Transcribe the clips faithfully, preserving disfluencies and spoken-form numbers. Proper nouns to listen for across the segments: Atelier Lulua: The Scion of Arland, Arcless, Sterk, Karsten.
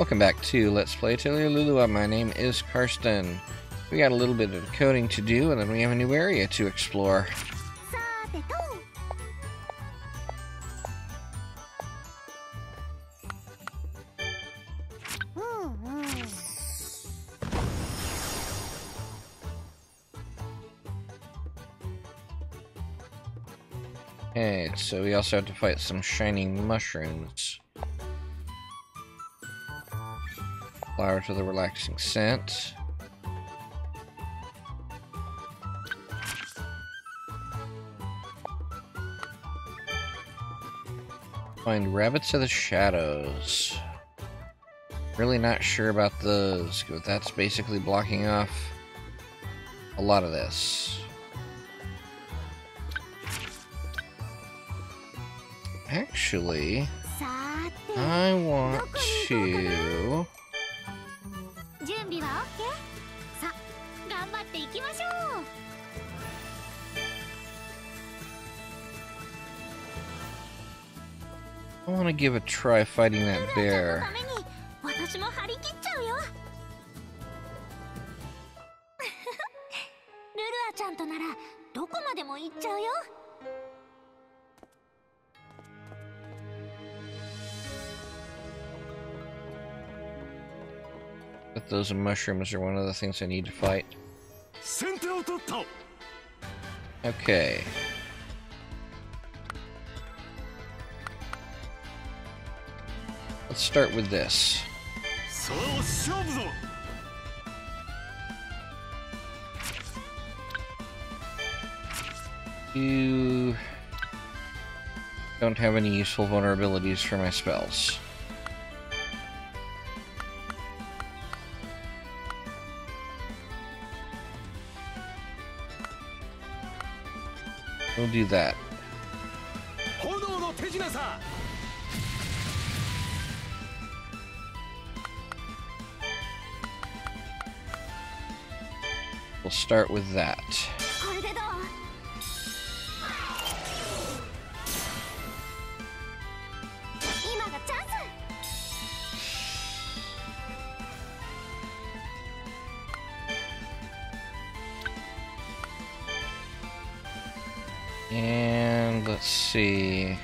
Welcome back to Let's Play Atelier Lulua. My name is Karsten. We got a little bit of coding to do, and then we have a new area to explore. Okay, so we also have to fight some shiny mushrooms. Flowers with a relaxing scent. Find rabbits of the shadows. Really not sure about those, but that's basically blocking off a lot of this. Actually, I want to... I want to give a try fighting that bear. But those mushrooms are one of the things I need to fight. Okay. Let's start with this. You don't have any useful vulnerabilities for my spells. We'll do that. We'll start with that. And let's see.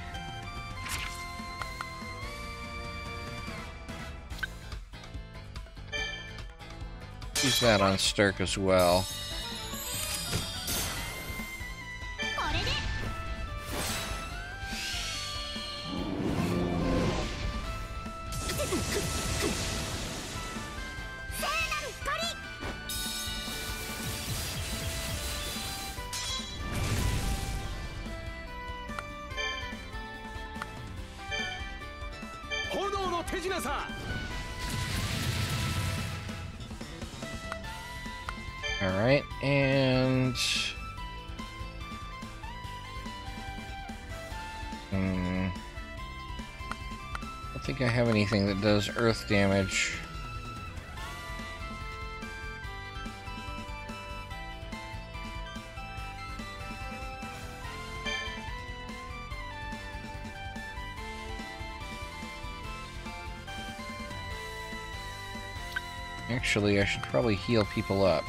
Use that on Sterk as well. Alright, and... Hmm... I don't think I have anything that does earth damage. Actually, I should probably heal people up.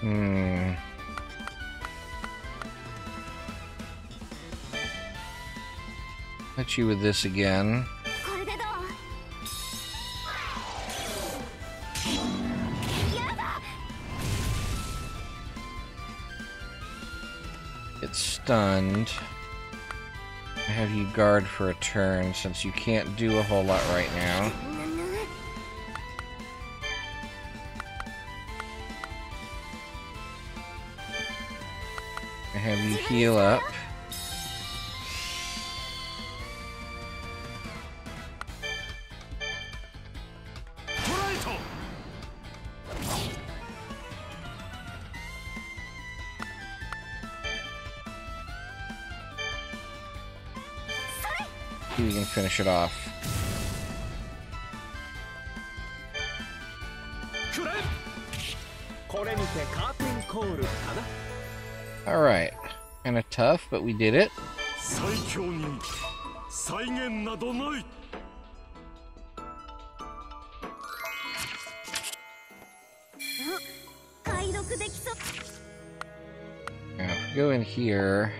Hmm. Hit you with this again. It's stunned. I have you guard for a turn since you can't do a whole lot right now. Have you heal up. See if we can finish it off. Alright. Kind of tough, but we did it. Now, if we go in here.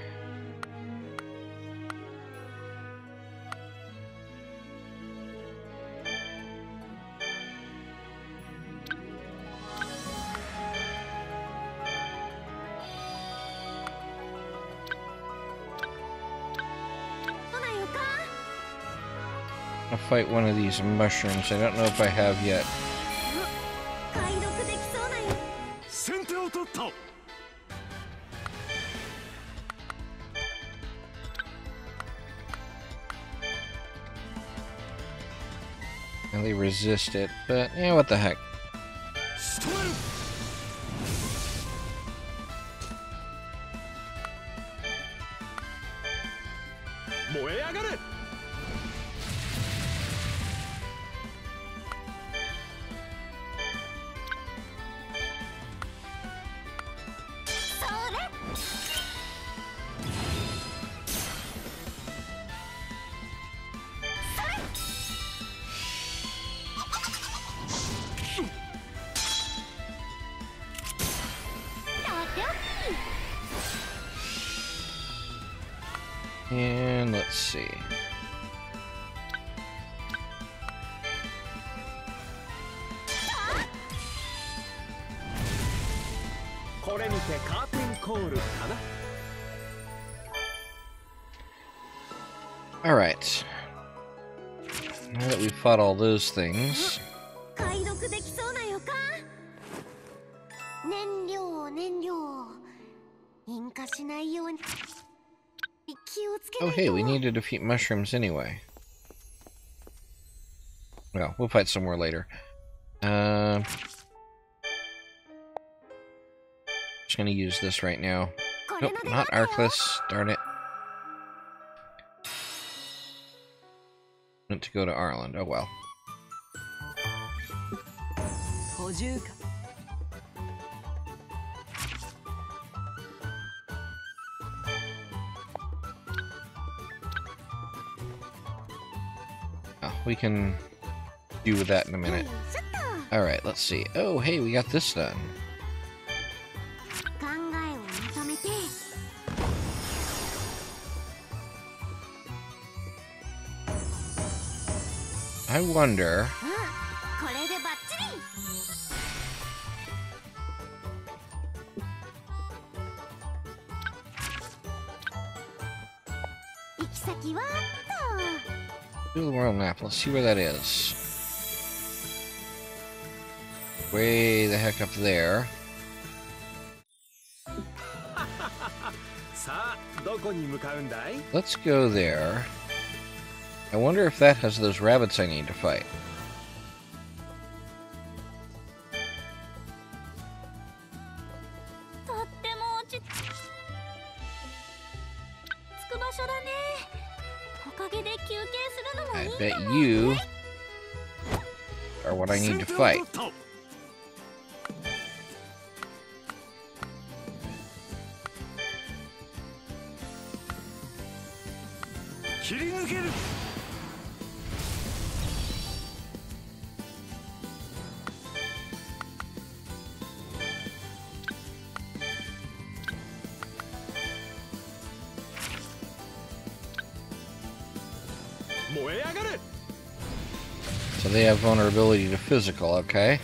Fight one of these mushrooms. I don't know if I have yet. And they resist it, but yeah, what the heck. And let's see. All right. Now that we've fought all those things. Oh hey, we need to defeat mushrooms anyway. Well, we'll fight somewhere later. Uh, just gonna use this right now. Nope, not Arcless. Darn it. Meant to go to Arland. Oh well. We can do with that in a minute. Alright, let's see. Oh, hey, we got this done. I wonder... Let's see where that is. Way the heck up there. Let's go there. I wonder if that has those rabbits I need to fight. I need to fight. So they have vulnerability to physical, okay?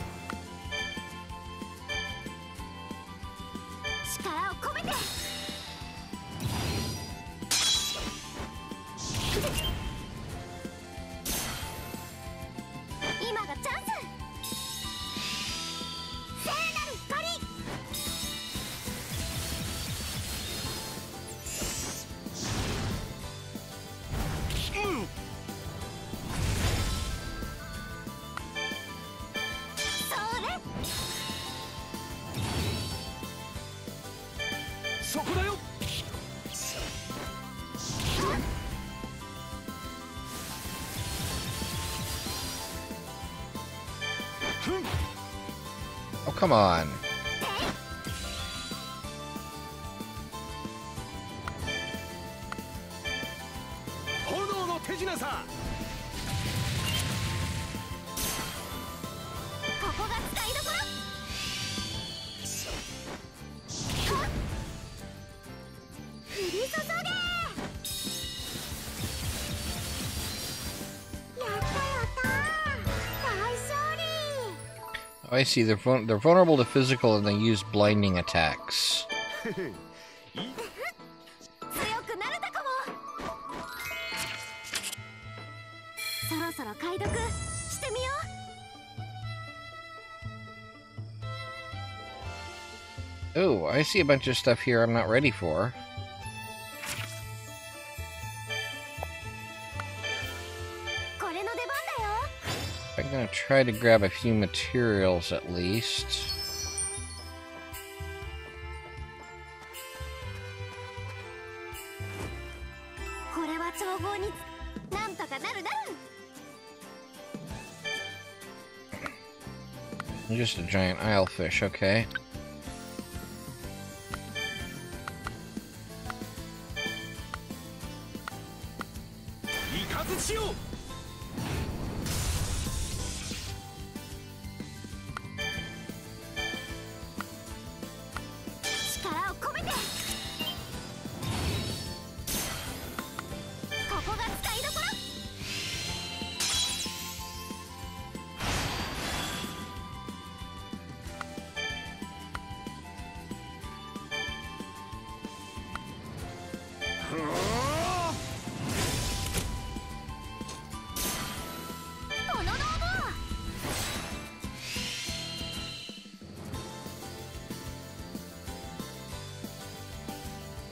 come on. I see. They're vul they're vulnerable to physical, and they use blinding attacks. Oh, I see a bunch of stuff here I'm not ready for. I'm gonna try to grab a few materials at least. Just a giant islefish, okay.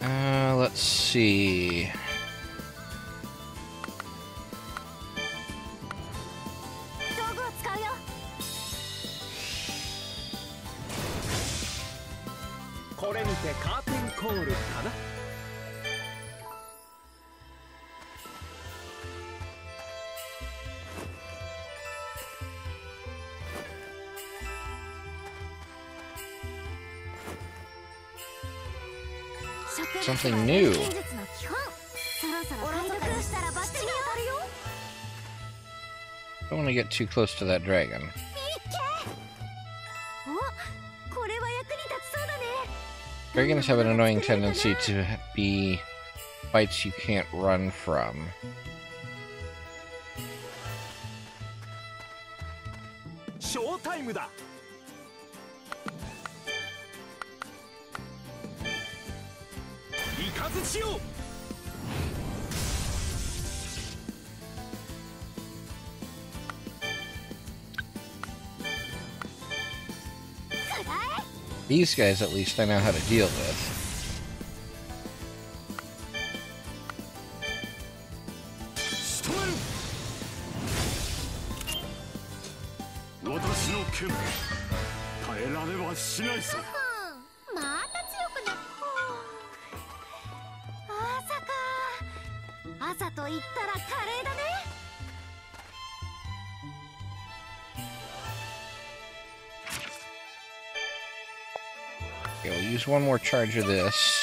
Uh, let's see. Something new. Don't want to get too close to that dragon. Dragons have an annoying tendency to be fights you can't run from. These guys, at least, I know how to deal with. Okay, we'll use one more charge of this.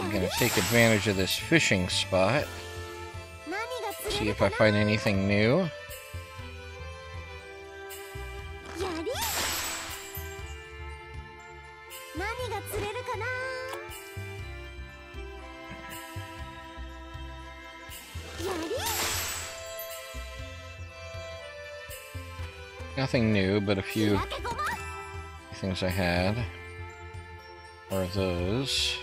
I'm gonna take advantage of this fishing spot. See if I find anything new. Nothing new, but a few things I had are those.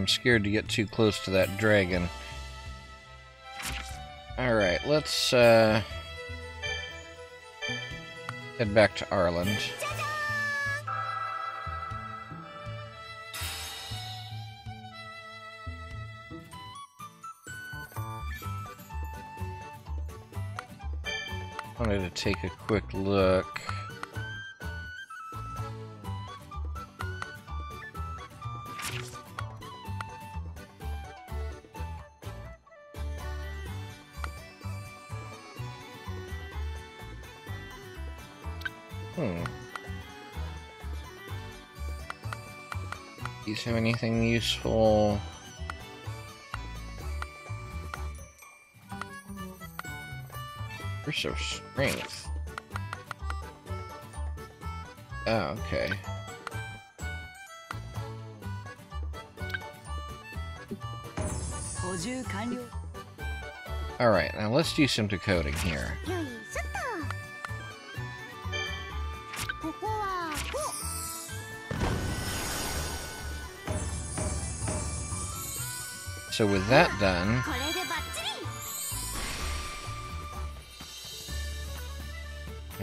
I'm scared to get too close to that dragon. Alright, let's uh, head back to Arland. I wanted to take a quick look. Hmm. Do you have anything useful? So strength. Oh, okay. All right, now let's do some decoding here. So with that done,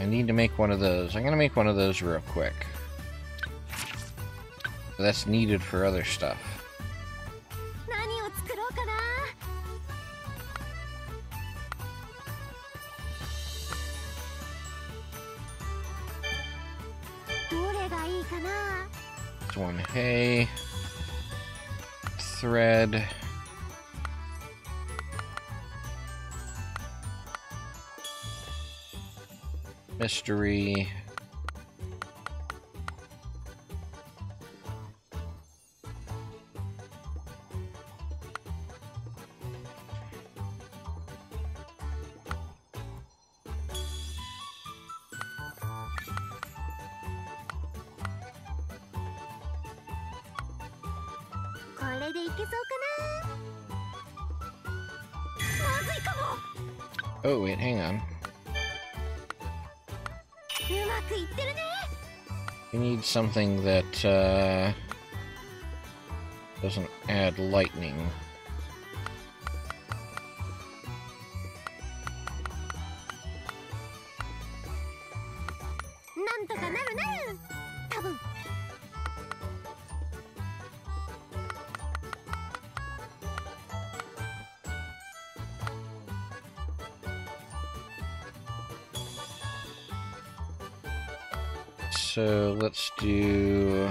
I need to make one of those. I'm going to make one of those real quick. That's needed for other stuff. It's one hay, thread. Mystery. Oh, wait, hang on. We need something that uh, doesn't add lightning. So let's do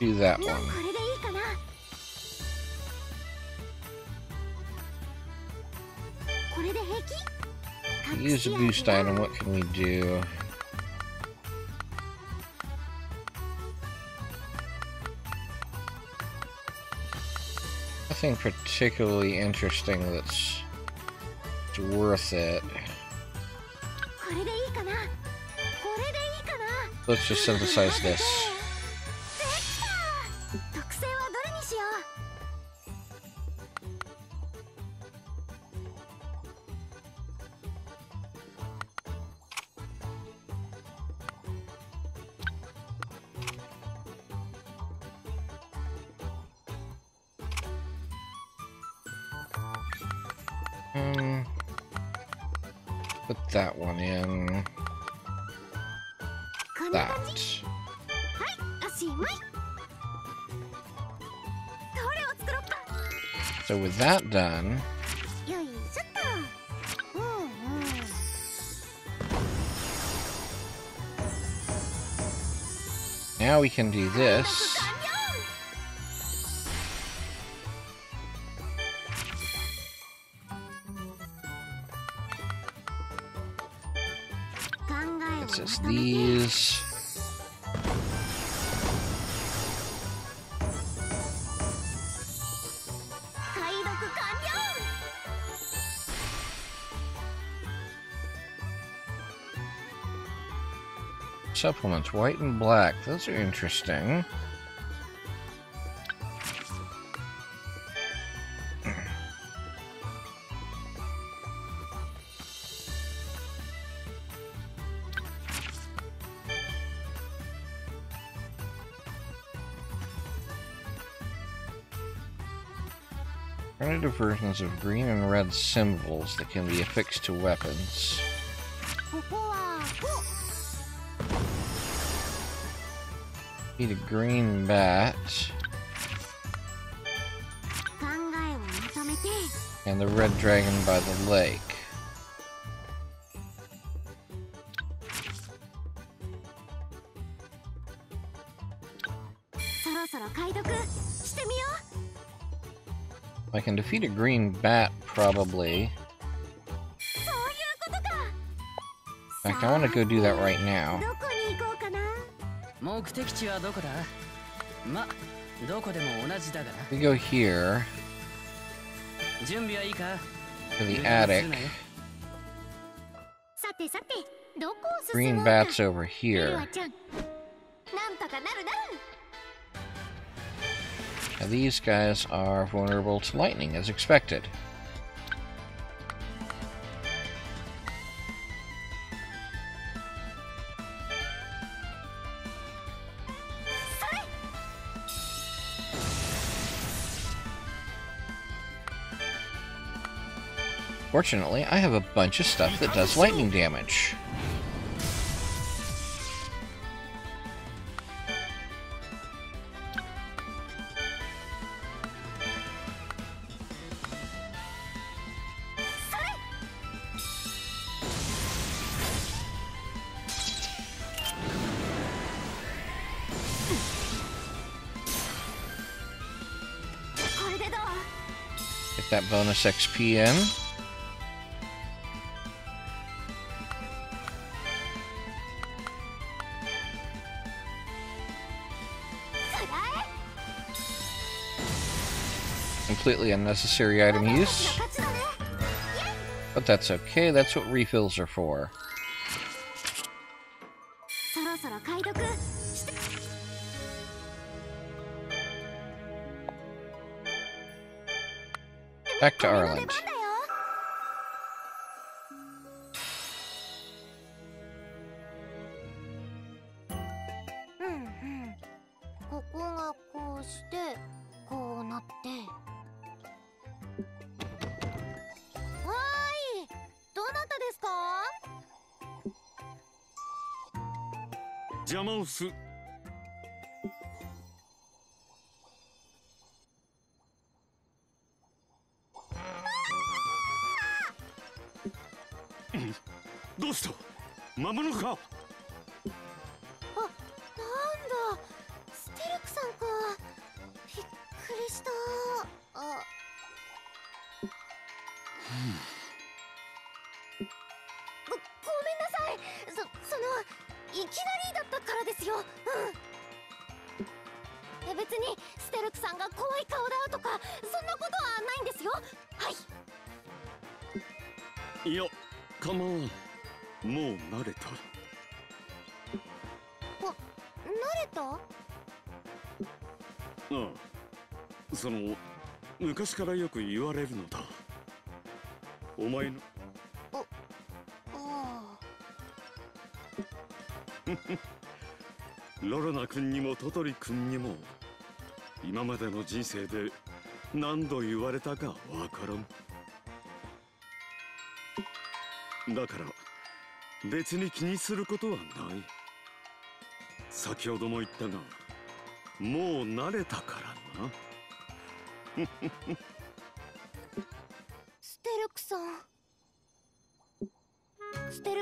do that one. Use a boost item. What can we do? Nothing particularly interesting that's, that's worth it. Let's just synthesize this. Um, put that one in. That. So with that done, now we can do this. It's these. Supplements, white and black. Those are interesting. alternative versions of green and red symbols that can be affixed to weapons. Need a green bat. And the red dragon by the lake. I can defeat a green bat, probably. In fact, I want to go do that right now. We go here. To the attic. Green bat's over here. Now these guys are vulnerable to lightning, as expected. Fortunately, I have a bunch of stuff that does lightning damage. Get that bonus X P in. Completely unnecessary item use, but that's okay, that's what refills are for. Back to Arland.ステルク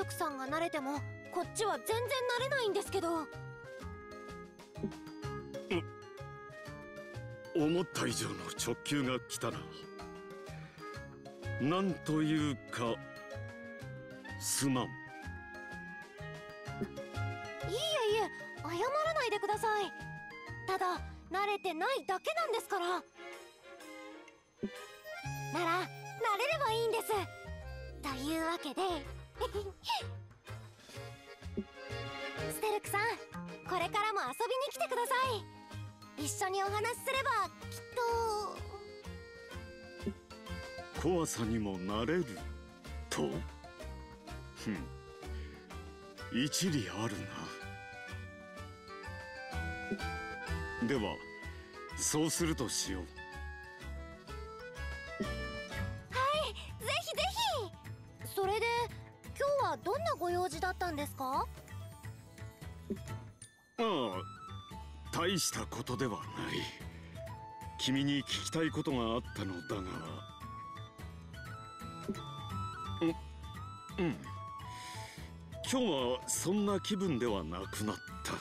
さんが慣れてもこっちは全然慣れないんですけど。思った以上の直球が来たな。なんというかすまん。いえいえ、謝らないでください。ただ慣れてないだけなんですから。なら慣れればいいんです。というわけで。ステルクさん、これからも遊びに来てください。一緒にお話しすればきっと怖さにもなれると。ふん、一理あるな。ではそうするとしよう。はどんなご用事だったんですか？ああ、大したことではない。君に聞きたいことがあったのだが、う、うん、今日はそんな気分ではなくなった。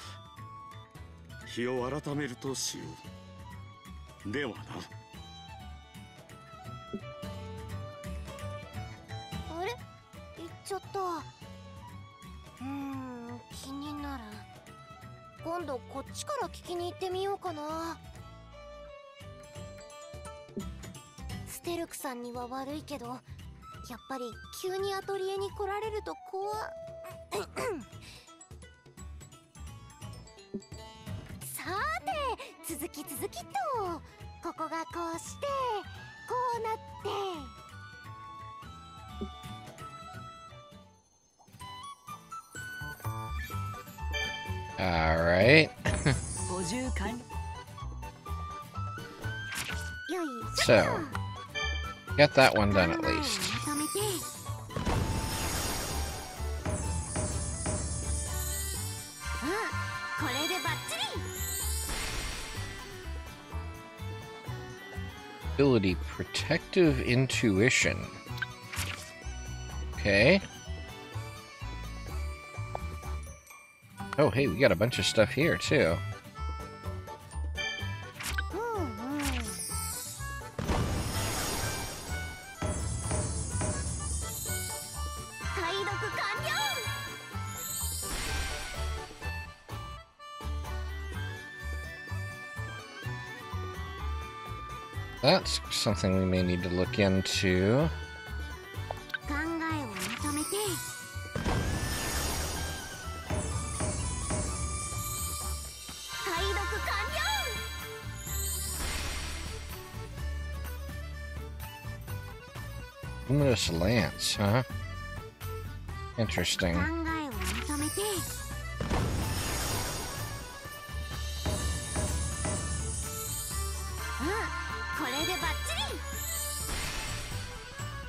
日を改めるとしよう。ではな。ちょっと、うーん、気になる。今度こっちから聞きに行ってみようかな。ステルクさんには悪いけど、やっぱり急にアトリエに来られると怖っさて、続き続きっと。ここがこうしてこうなって。All right. So, got that one done at least. Ability Protective Intuition. Okay. Oh, hey, we got a bunch of stuff here, too. That's something we may need to look into. Luminous Lance, huh? Interesting.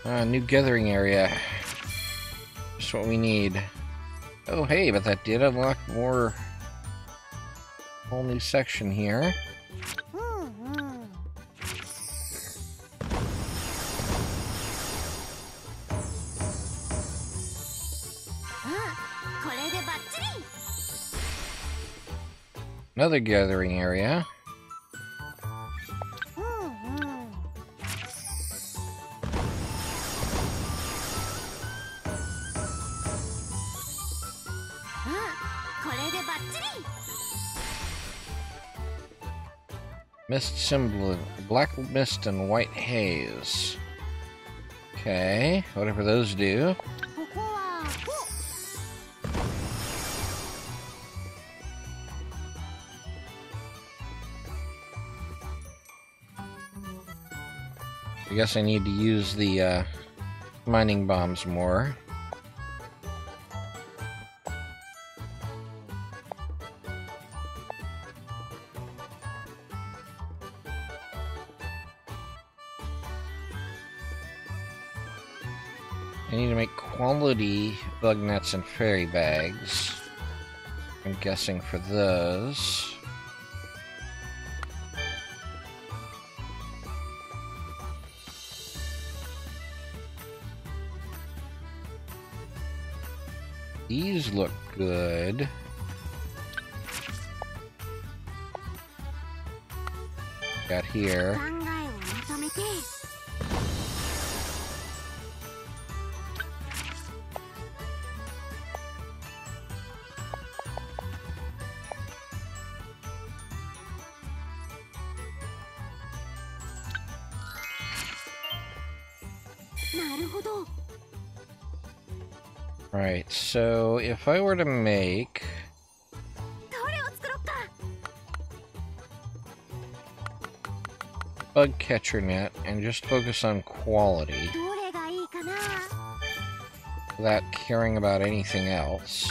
Uh, new gathering area. That's what we need. Oh, hey, but that did unlock more. Whole new section here. Another gathering area. Mist symbol, black mist and white haze. Okay, whatever those do. I guess I need to use the uh, mining bombs more. I need to make quality bug nets and fairy bags. I'm guessing for those. These look good. Got here. Right, so if I were to make... bug catcher net and just focus on quality without caring about anything else.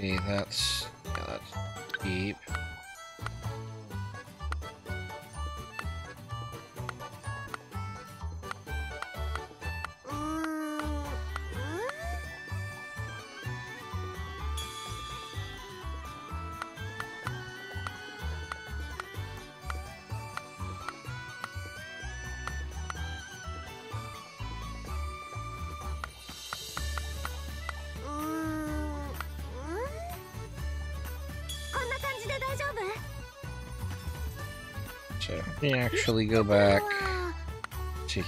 see, that's, yeah, that's deep. So let me actually go back to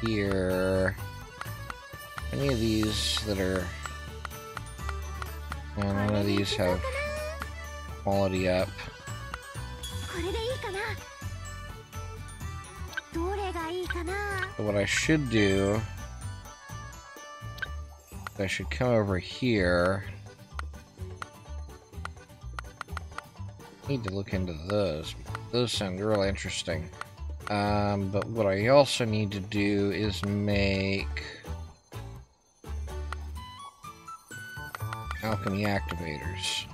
here. Any of these that are... Well, none of these have quality up. So what I should do... is I should come over here. Need to look into those. Those sound really interesting. Um, but what I also need to do is make alchemy activators.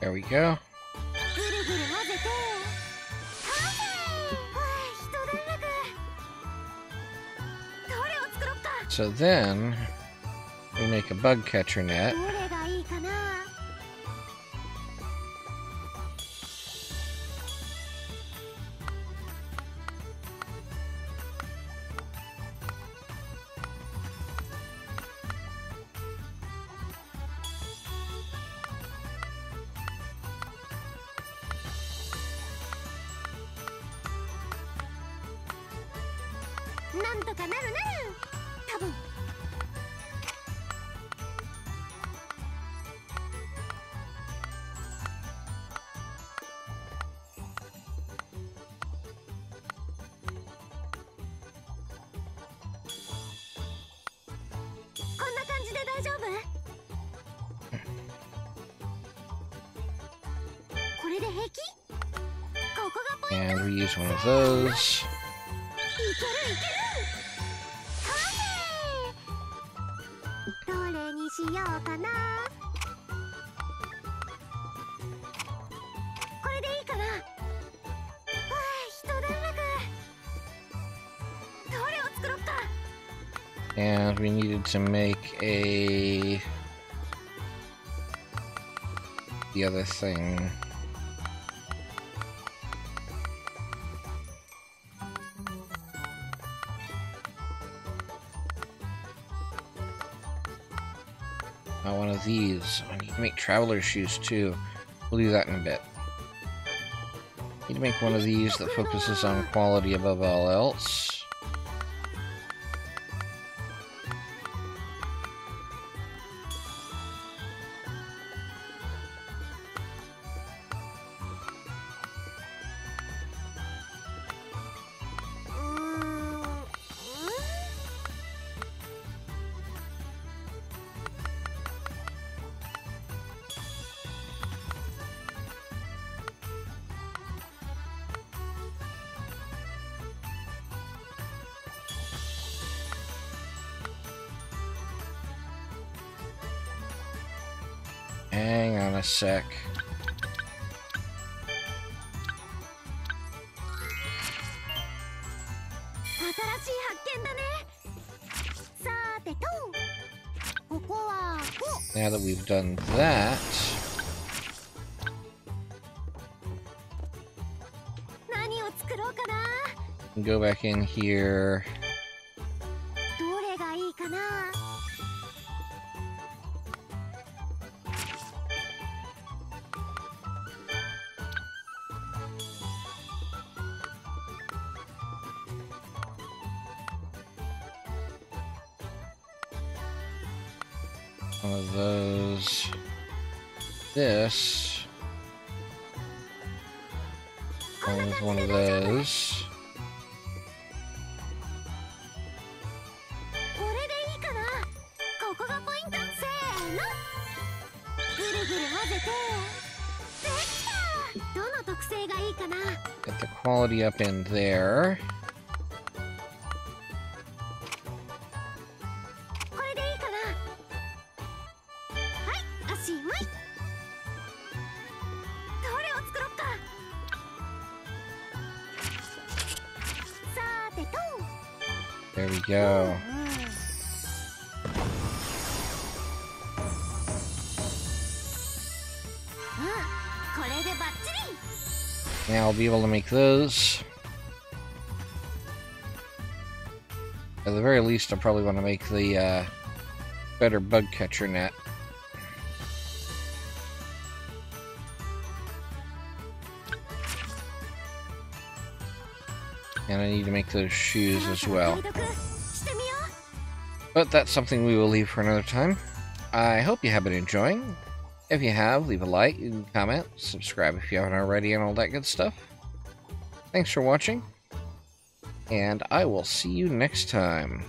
There we go. So then, we make a bug catcher net. And we use one of those. And we needed to make a... the other thing. Not one of these. I need to make traveler shoes too. We'll do that in a bit. Need to make one of these that focuses on quality above all else. Hang on a sec. Now that we've done that, go back in here. One of those. This. One of one of those. Get the quality up in there. There we go. Now I'll be able to make those. At the very least, I'll probably want to make the uh, better bug catcher net. And I need to make those shoes as well. But that's something we will leave for another time. I hope you have been enjoying. If you have, leave a like, comment, subscribe if you haven't already, and all that good stuff. Thanks for watching, and I will see you next time.